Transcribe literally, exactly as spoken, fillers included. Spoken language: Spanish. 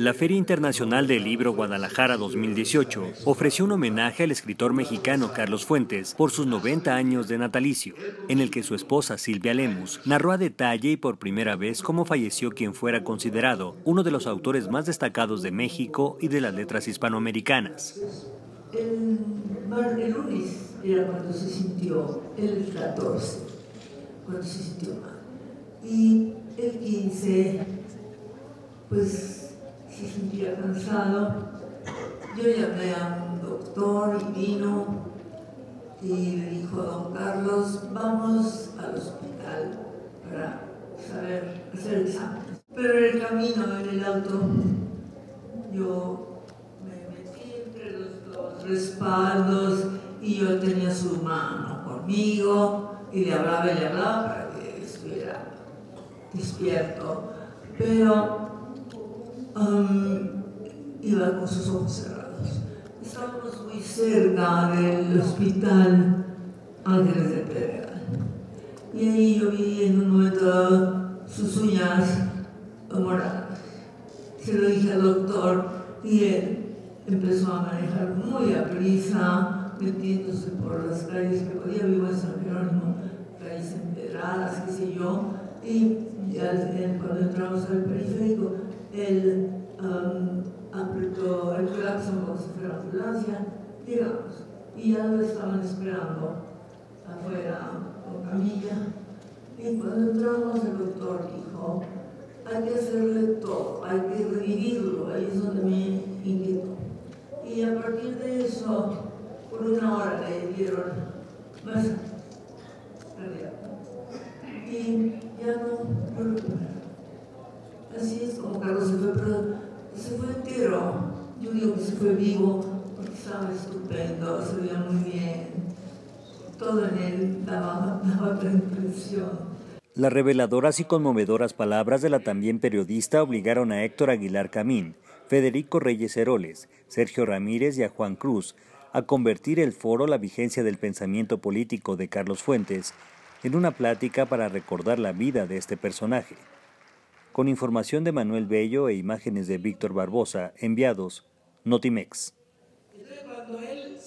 La Feria Internacional del Libro Guadalajara dos mil dieciocho ofreció un homenaje al escritor mexicano Carlos Fuentes por sus noventa años de natalicio, en el que su esposa Silvia Lemus narró a detalle y por primera vez cómo falleció quien fuera considerado uno de los autores más destacados de México y de las letras hispanoamericanas. El mar de lunes era cuando se sintió, el catorce, cuando se sintió mal. Y el quince, pues se sentía cansado. Yo llamé a un doctor y vino y me dijo: don Carlos, vamos al hospital para saber hacer exámenes. Pero en el camino, en el auto, yo me metí entre los dos respaldos y yo tenía su mano conmigo y le hablaba y le hablaba para que estuviera despierto, pero um, iba con sus ojos cerrados. Estábamos muy cerca del hospital Ángeles del Pedregal, y ahí yo vi en un momento sus uñas moradas. Se lo dije al doctor y él empezó a manejar muy a prisa, metiéndose por las calles que podía. Vivo en San Jerónimo, calles empedradas, qué sé yo. Y cuando entramos al periférico, él um, apretó el claxon como si fuera ambulancia, llegamos, y ya lo estaban esperando afuera con camilla. Y cuando entramos, el doctor dijo: hay que hacerle todo, hay que revivirlo. Ahí es donde me inquietó. Y a partir de eso, por una hora le dieron más realidad. Y ya no, no lo así es como Carlos se fue, pero se fue entero. Yo digo que se fue vivo porque estaba estupendo, se veía muy bien. Todo en él daba, daba otra impresión. Las reveladoras y conmovedoras palabras de la también periodista obligaron a Héctor Aguilar Camín, Federico Reyes Heroles, Sergio Ramírez y a Juan Cruz a convertir el foro La vigencia del pensamiento político de Carlos Fuentes en una plática para recordar la vida de este personaje. Con información de Manuel Bello e imágenes de Víctor Barbosa, enviados Notimex. Cuando él